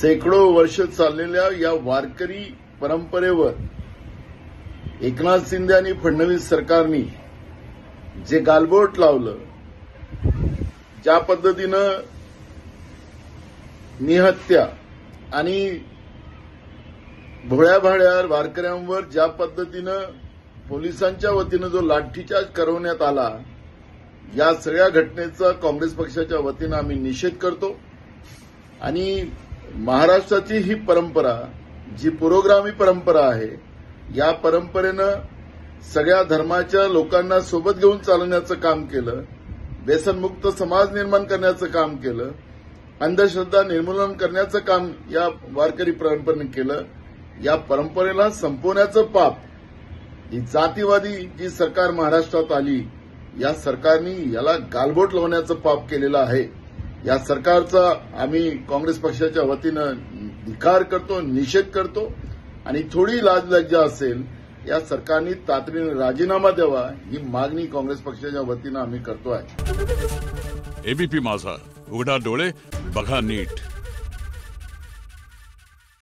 शेकडो वर्ष चाललेल्या या वारकरी परंपरेवर एकनाथ शिंदे आणि फडणवीस सरकारनी जे गालबोट लावलं, ज्या पद्धतीनं निहत्या आणि भोळ्या भाड्यावर वारकऱ्यांवर ज्या पद्धतीनं पोलिसांच्या वतीनं जो लाठीचार्ज करण्यात आला, या सगळ्या घटनेचा काँग्रेस पक्षाच्या वतीनं आम्ही निषेध करतो आणि महाराष्ट्राची ही परंपरा जी पुरोगामी परंपरा आहे, या परंपरेनं सगळ्या धर्माच्या लोकांना सोबत घेऊन चालवण्याचं काम केलं, व्यसनमुक्त समाज निर्माण करण्याचं काम केलं, अंधश्रद्धा निर्मूलन करण्याचं काम या वारकरी परंपरेने केलं. या परंपरेला संपवण्याचं पाप ही जातीवादी जी सरकार महाराष्ट्रात आली, या सरकारने याला गालबोट लावण्याचं पाप केलेलं आहे. या सरकारचा आम्ही काँग्रेस पक्षाच्या वतीनं धिक्कार करतो, निषेध करतो आणि थोडी लाजलज्जा असेल या सरकारने तातडीने राजीनामा द्यावा ही मागणी काँग्रेस पक्षाच्या वतीनं आम्ही करतो आहे. एबीपी माझा, उघडा डोळे, बघा नीट.